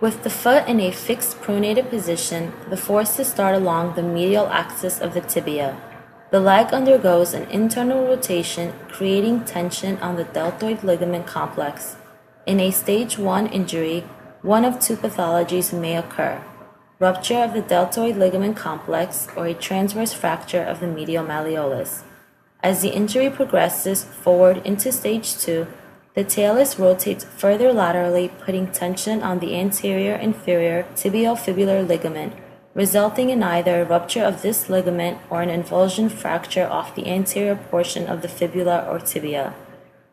With the foot in a fixed pronated position, the forces start along the medial axis of the tibia. The leg undergoes an internal rotation, creating tension on the deltoid ligament complex. In a stage 1 injury, one of two pathologies may occur: rupture of the deltoid ligament complex or a transverse fracture of the medial malleolus. As the injury progresses forward into stage 2, the talus rotates further laterally, putting tension on the anterior inferior tibiofibular ligament, resulting in either a rupture of this ligament or an avulsion fracture off the anterior portion of the fibula or tibia.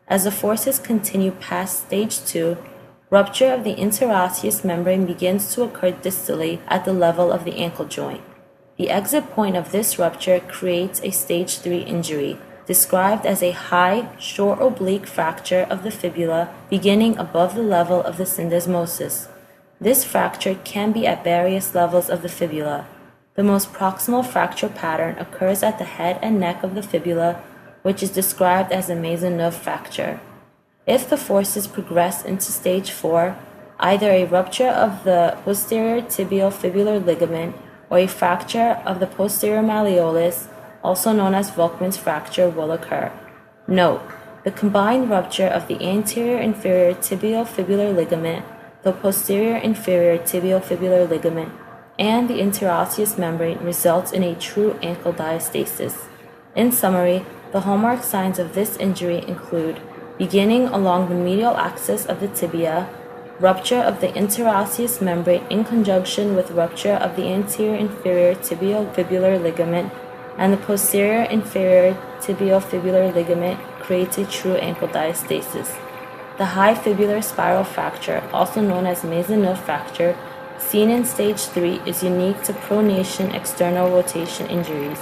As the forces continue past stage 2, rupture of the interosseus membrane begins to occur distally at the level of the ankle joint. The exit point of this rupture creates a stage 3 injury, described as a high, short oblique fracture of the fibula beginning above the level of the syndesmosis. This fracture can be at various levels of the fibula. The most proximal fracture pattern occurs at the head and neck of the fibula, which is described as a Maisonneuve fracture. If the forces progress into stage 4, either a rupture of the posterior tibiofibular ligament or a fracture of the posterior malleolus, also known as Volkmann's fracture, will occur. Note: the combined rupture of the anterior inferior tibiofibular ligament, the posterior inferior tibiofibular ligament, and the interosseous membrane results in a true ankle diastasis. In summary, the hallmark signs of this injury include beginning along the medial axis of the tibia, rupture of the interosseous membrane in conjunction with rupture of the anterior inferior tibiofibular ligament, and the posterior inferior tibiofibular ligament creates a true ankle diastasis. The high fibular spiral fracture, also known as Maisonneuve fracture, seen in stage 3, is unique to pronation external rotation injuries.